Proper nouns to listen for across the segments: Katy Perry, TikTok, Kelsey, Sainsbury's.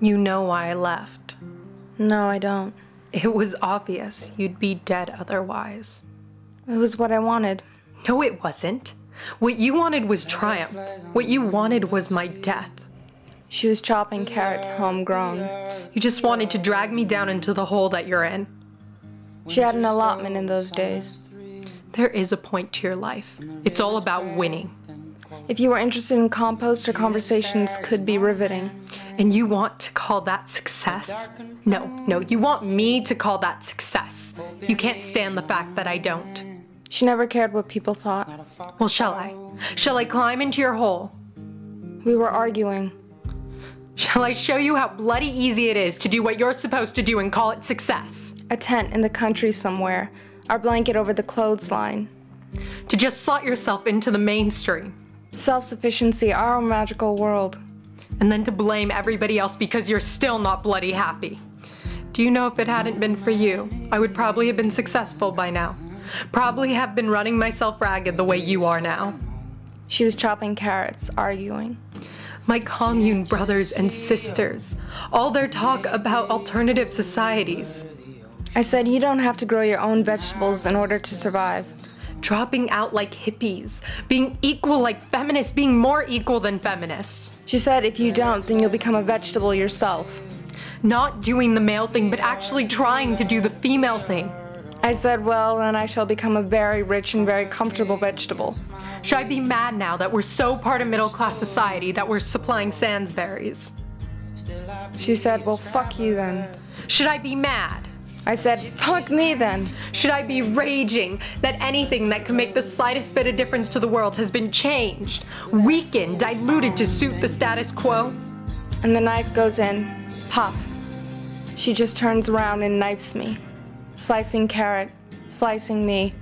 You know why I left. No, I don't. It was obvious you'd be dead otherwise. It was what I wanted. No, it wasn't. What you wanted was triumph. What you wanted was my death. She was chopping carrots homegrown. You just wanted to drag me down into the hole that you're in. She had an allotment in those days. There is a point to your life. It's all about winning. If you were interested in compost, her conversations could be riveting. And you want to call that success? No, you want me to call that success. You can't stand the fact that I don't. She never cared what people thought. Well, shall I? Shall I climb into your hole? We were arguing. Shall I show you how bloody easy it is to do what you're supposed to do and call it success? A tent in the country somewhere, our blanket over the clothesline. To just slot yourself into the mainstream. Self-sufficiency, our magical world. And then to blame everybody else because you're still not bloody happy. Do you know if it hadn't been for you, I would probably have been successful by now. Probably have been running myself ragged the way you are now. She was chopping carrots, arguing. My commune brothers and sisters, all their talk about alternative societies. I said you don't have to grow your own vegetables in order to survive. Dropping out like hippies, being equal like feminists, being more equal than feminists. She said if you don't, then you'll become a vegetable yourself. Not doing the male thing, but actually trying to do the female thing. I said, well, then I shall become a very rich and very comfortable vegetable. Should I be mad now that we're so part of middle-class society that we're supplying Sainsbury's? She said, well, fuck you then. Should I be mad? I said, fuck me then. Should I be raging that anything that can make the slightest bit of difference to the world has been changed, weakened, diluted to suit the status quo? And the knife goes in. Pop. She just turns around and knifes me. Slicing carrot, slicing me,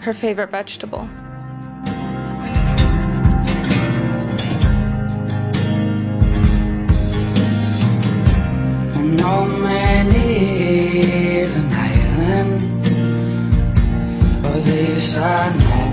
her favorite vegetable. On all my knees an island, but this I know.